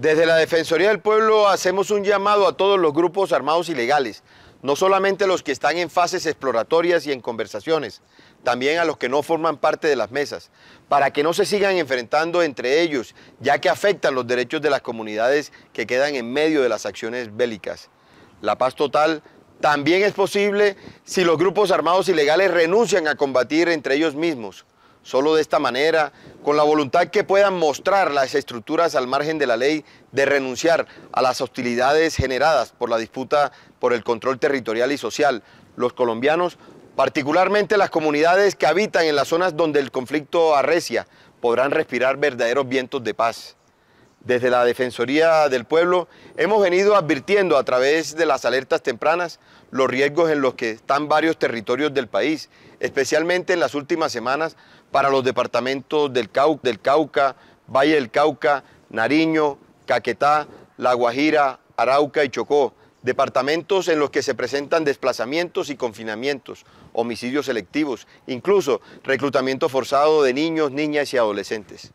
Desde la Defensoría del Pueblo hacemos un llamado a todos los grupos armados ilegales, no solamente los que están en fases exploratorias y en conversaciones, también a los que no forman parte de las mesas, para que no se sigan enfrentando entre ellos, ya que afectan los derechos de las comunidades que quedan en medio de las acciones bélicas. La paz total también es posible si los grupos armados ilegales renuncian a combatir entre ellos mismos. Solo de esta manera, con la voluntad que puedan mostrar las estructuras al margen de la ley de renunciar a las hostilidades generadas por la disputa por el control territorial y social, los colombianos, particularmente las comunidades que habitan en las zonas donde el conflicto arrecia, podrán respirar verdaderos vientos de paz. Desde la Defensoría del Pueblo hemos venido advirtiendo a través de las alertas tempranas los riesgos en los que están varios territorios del país, especialmente en las últimas semanas para los departamentos del Cauca, Valle del Cauca, Nariño, Caquetá, La Guajira, Arauca y Chocó, departamentos en los que se presentan desplazamientos y confinamientos, homicidios selectivos, incluso reclutamiento forzado de niños, niñas y adolescentes.